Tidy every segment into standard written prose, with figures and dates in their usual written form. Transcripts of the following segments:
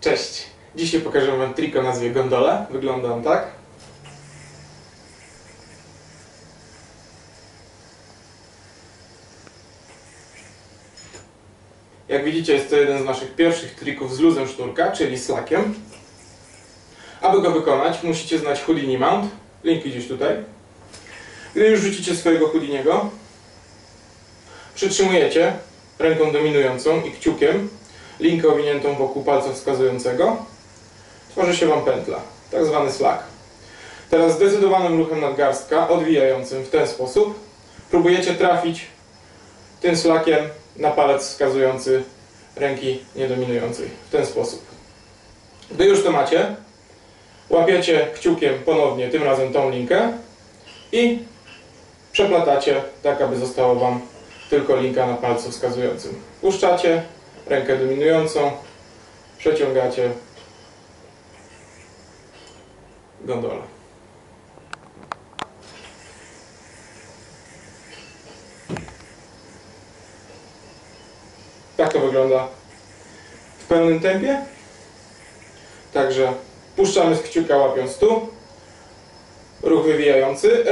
Cześć! Dzisiaj pokażę Wam trik o nazwie Gondola. Wygląda on tak. Jak widzicie, jest to jeden z naszych pierwszych trików z luzem sznurka, czyli slackiem. Aby go wykonać, musicie znać Houdini Mount. Link gdzieś tutaj. Gdy już rzucicie swojego Houdiniego, przytrzymujecie ręką dominującą i kciukiem linkę owiniętą wokół palca wskazującego, tworzy się Wam pętla, tak zwany slack. Teraz zdecydowanym ruchem nadgarstka, odwijającym w ten sposób, próbujecie trafić tym slackiem na palec wskazujący ręki niedominującej, w ten sposób. Gdy już to macie, łapiecie kciukiem ponownie, tym razem tą linkę i przeplatacie tak, aby została Wam tylko linka na palcu wskazującym. Puszczacie rękę dominującą, przeciągacie, gondola. Tak to wygląda w pełnym tempie. Także puszczamy z kciuka, łapiąc tu, ruch wywijający.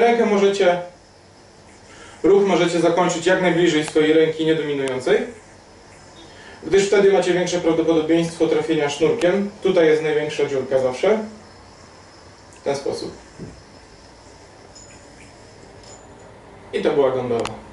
Ruch możecie zakończyć jak najbliżej swojej ręki niedominującej, gdyż wtedy macie większe prawdopodobieństwo trafienia sznurkiem. Tutaj jest największa dziurka zawsze. W ten sposób. I to była gondola.